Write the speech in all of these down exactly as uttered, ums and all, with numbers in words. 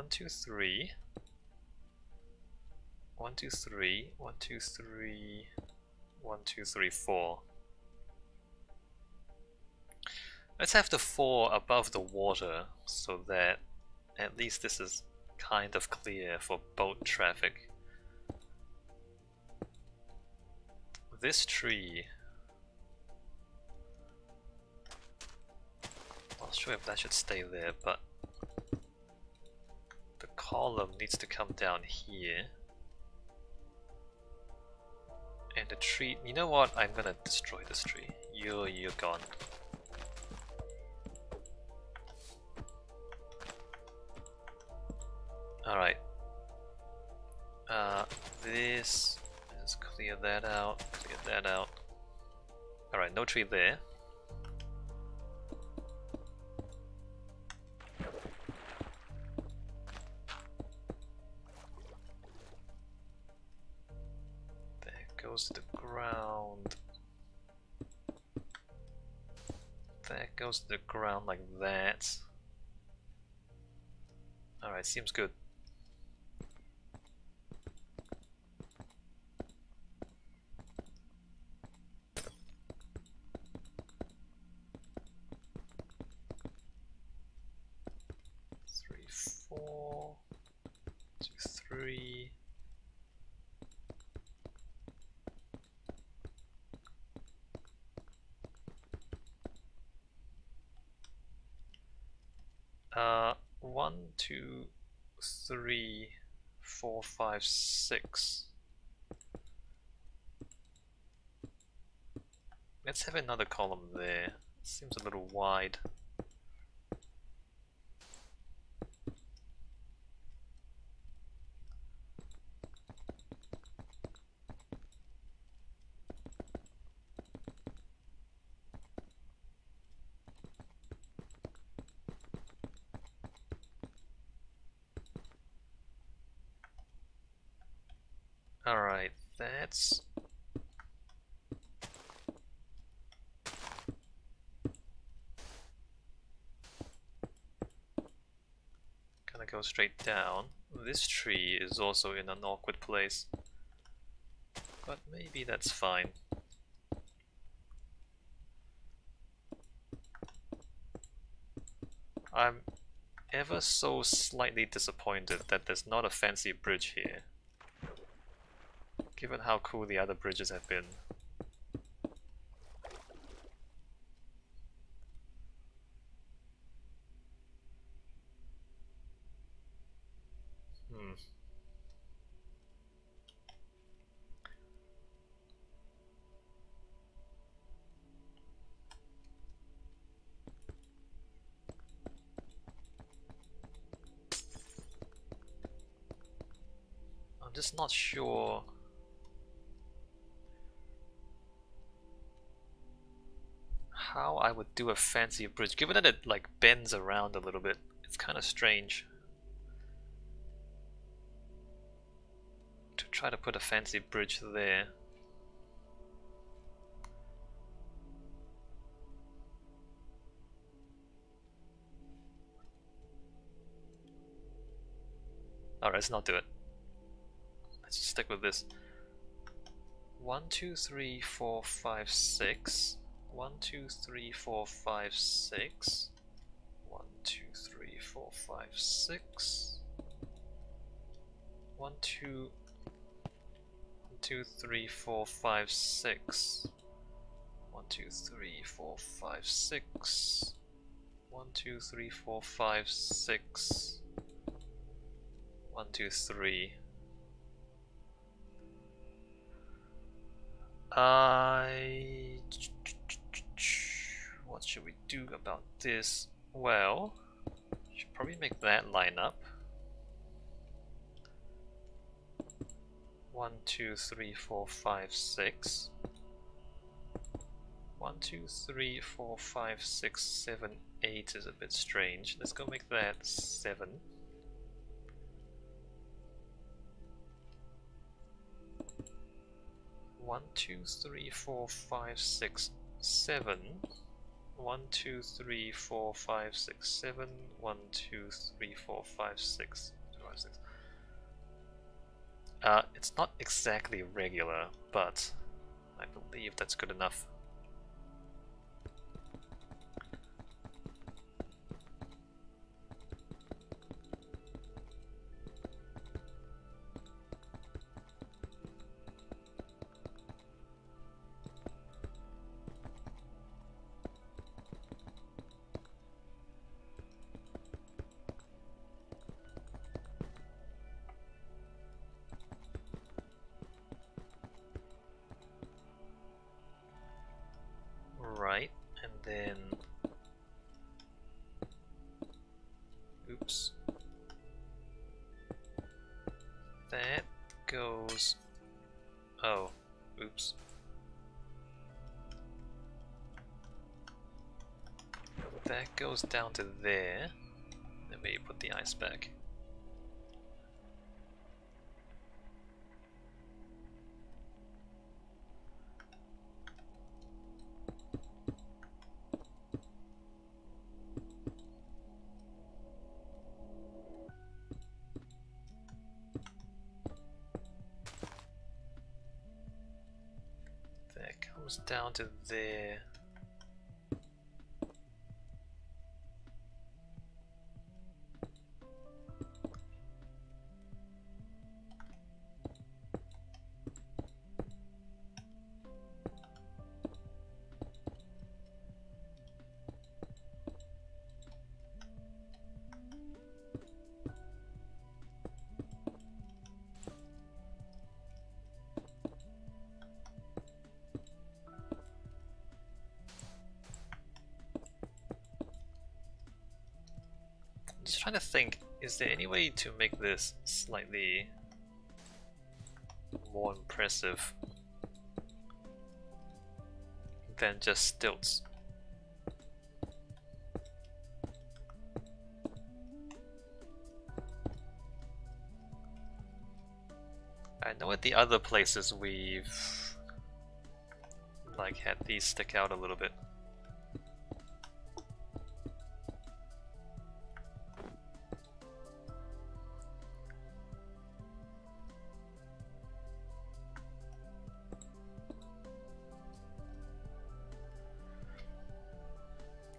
one, two, three. One, two, three. One, two, three. One, two, three, four. Let's have the four above the water so that at least this is kind of clear for boat traffic. This tree. Not sure if that should stay there, but the column needs to come down here. And the tree, you know what? I'm gonna destroy this tree. You're, you're gone. Alright. Uh, this. Let's clear that out. Clear that out. Alright, no tree there. Goes to the ground. That goes to the ground like that. Alright, seems good. Three, four, two, three. Uh, one, two, three, four, five, six. Let's have another column there. Seems a little wide. Alright, that's... gonna go straight down. This tree is also in an awkward place, but maybe that's fine. I'm ever so slightly disappointed that there's not a fancy bridge here, given how cool the other bridges have been. Hmm. I'm just not sure. How I would do a fancy bridge, given that it like bends around a little bit. It's kind of strange to try to put a fancy bridge there. Alright, let's not do it. Let's just stick with this. One, two, three, four, five, six. One, two, three, four, five, six. One, two, three, four, five, six. One, two, one, two, three, four, five, six. One, two, three, four, five, six. One, two, three, four, five, six. One, two, three. I. What should we do about this? Well, should probably make that line up. One, two, three, four, five, six. One, two, three, four, five, six, seven, eight is a bit strange. Let's go make that seven. One, two, three, four, five, six, seven. one, two, three, four, five, six, seven. one, two, three, four, five, six. Six. Uh, it's not exactly regular, but I believe that's good enough. Goes down to there, then we put the ice back. That comes down to there. Trying to think, is there any way to make this slightly more impressive than just stilts? I know at the other places we've like had these stick out a little bit.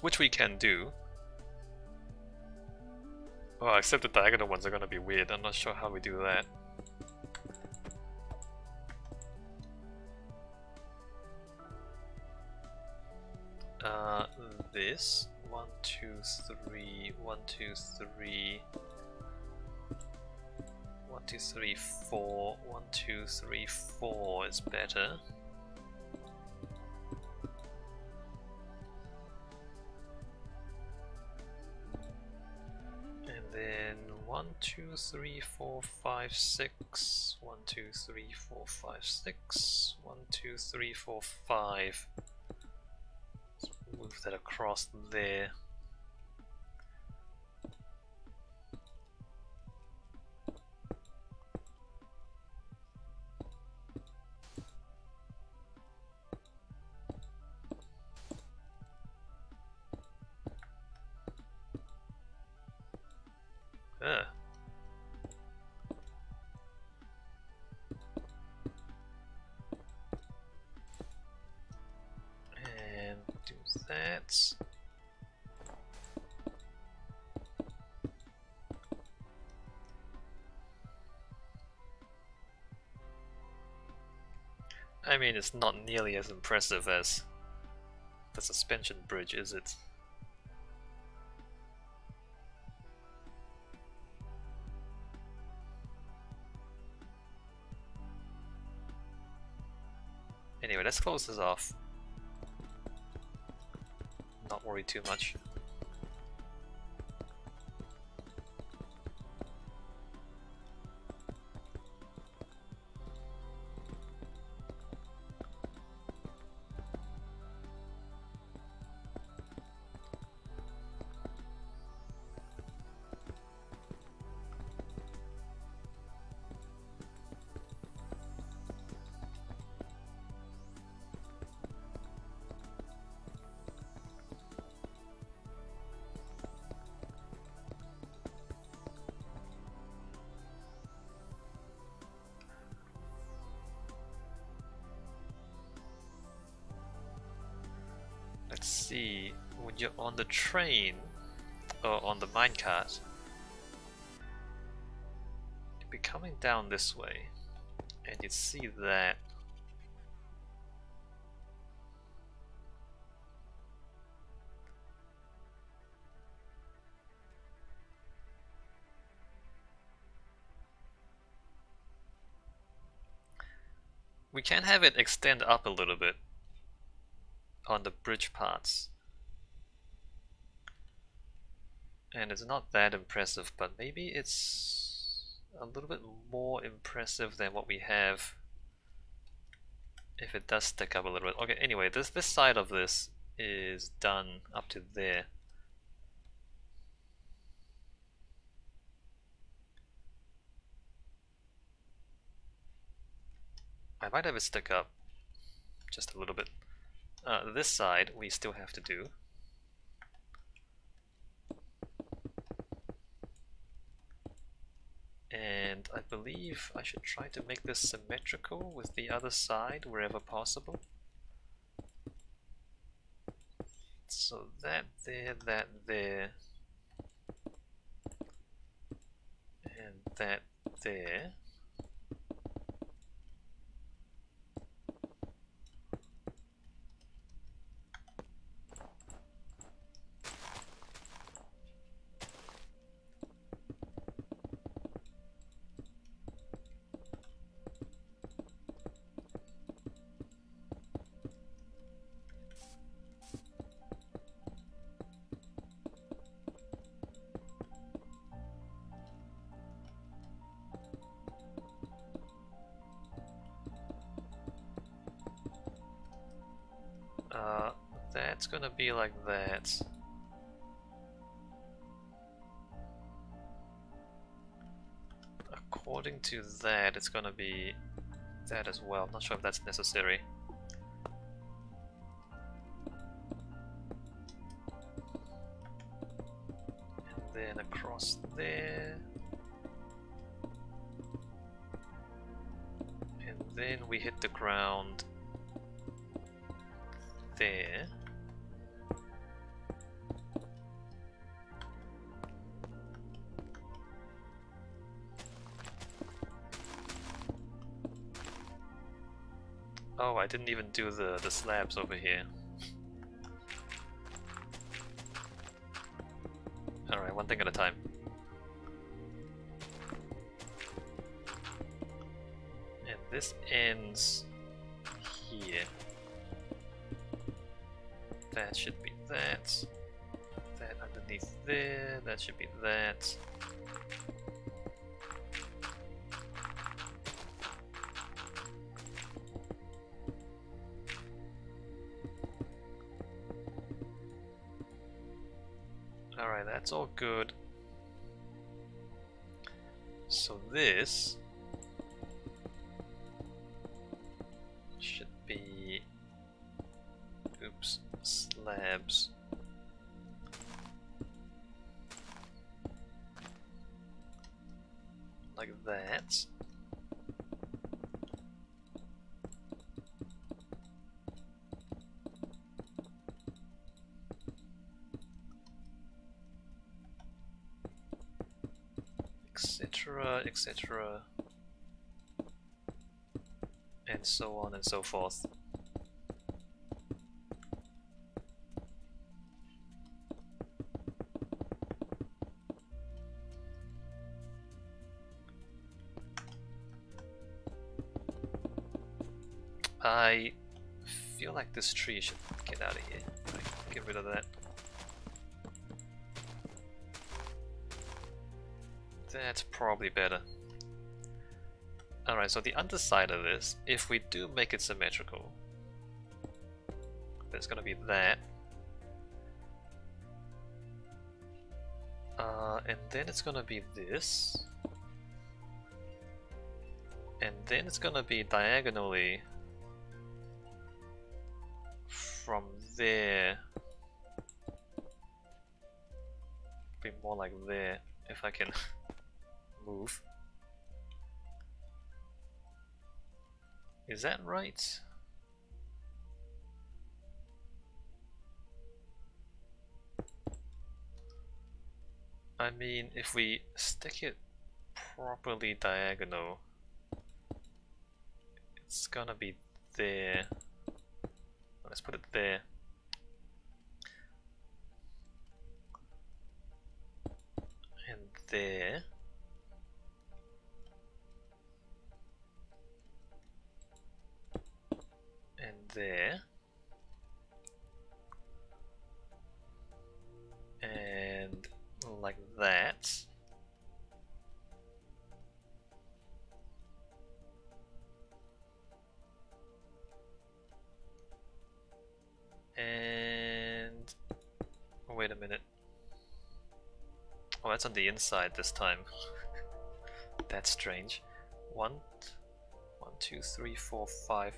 Which we can do. Well, except the diagonal ones are going to be weird. I'm not sure how we do that. Uh, this. One, two, three. One, two, three. One, two, three, four. One, two, three, four is better. Two, three, four, five, six. One, two, three, four, five, six. One, two, three, four, five. Let's move that across there. I mean, it's not nearly as impressive as the suspension bridge, is it? Anyway, let's close this off. Not worry too much. see, when you're on the train or on the minecart, you'll be coming down this way and you see that we can have it extend up a little bit on the bridge parts. And it's not that impressive, but maybe it's a little bit more impressive than what we have if it does stick up a little bit. Okay, anyway, this this side of this is done up to there. I might have it stick up just a little bit. Uh, this side we still have to do. And I believe I should try to make this symmetrical with the other side wherever possible. So that there, that there, and that there. That's gonna be like that. According to that, it's gonna be that as well. I'm not sure if that's necessary. And then across there. And then we hit the ground there. Oh, I didn't even do the, the slabs over here. Alright, one thing at a time. And this ends here. That should be that. That underneath there, that should be that. Alright, that's all good. So this should be, oops, slabs. Like that. Etc, and so on and so forth. I feel like this tree should get out of here. Right, get rid of that. That's probably better. Alright, so the underside of this, if we do make it symmetrical, there's gonna be that. Uh, and then it's gonna be this. And then it's gonna be diagonally from there. Be more like there, if I can. Move. Is that right? I mean, if we stick it properly diagonal, it's gonna be there. Let's put it there. And there. And there. And like that. And wait a minute. Oh, that's on the inside this time. That's strange. One, one, two, three, four, five.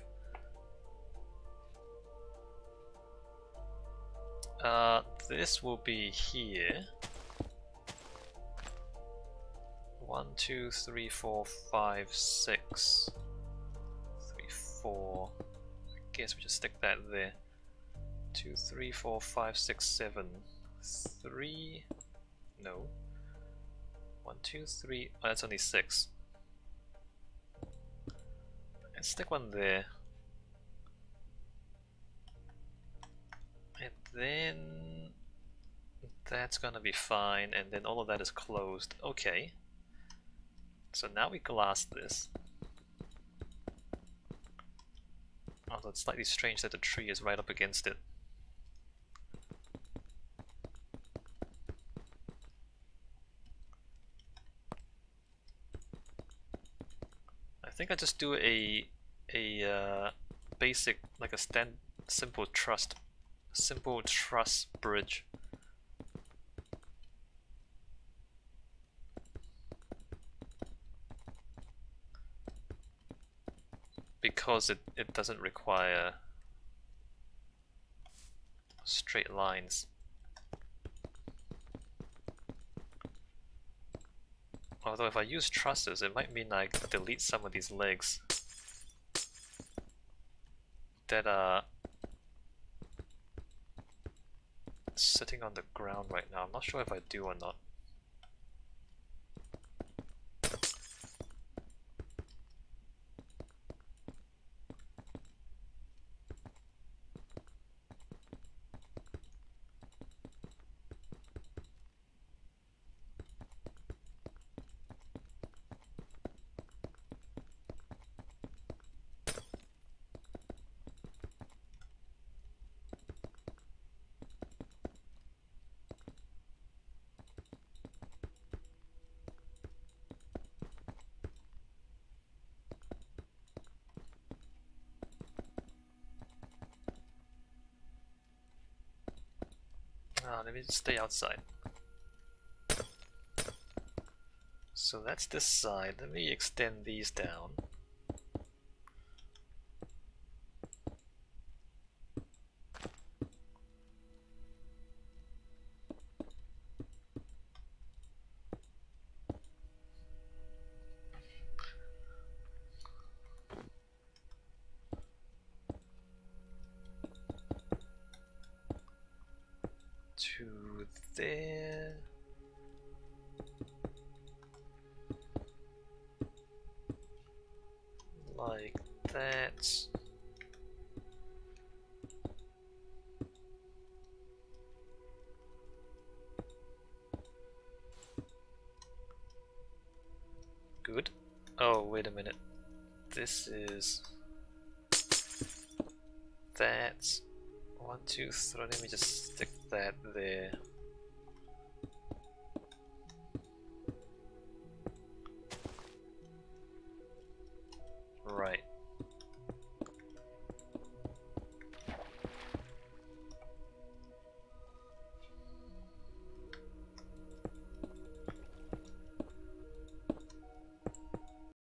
Uh, this will be here. One, two, three, four, five, six, three, four. I guess we just stick that there. Two, three, four, five, six, seven, three. No. One, two, three. Oh, that's only six. And stick one there. And then that's gonna be fine. And then all of that is closed. Okay. So now we glass this. Although it's slightly strange that the tree is right up against it. I think I just do a a uh, basic, like a stand simple trust simple truss bridge. Because it, it doesn't require straight lines. Although if I use trusses, it might mean I delete some of these legs that are sitting on the ground right now. I'm not sure if I do or not. Uh, let me just stay outside. So that's this side. Let me extend these down. Good. Oh, wait a minute. This is that. One, two, three. Let me just stick that there. Right.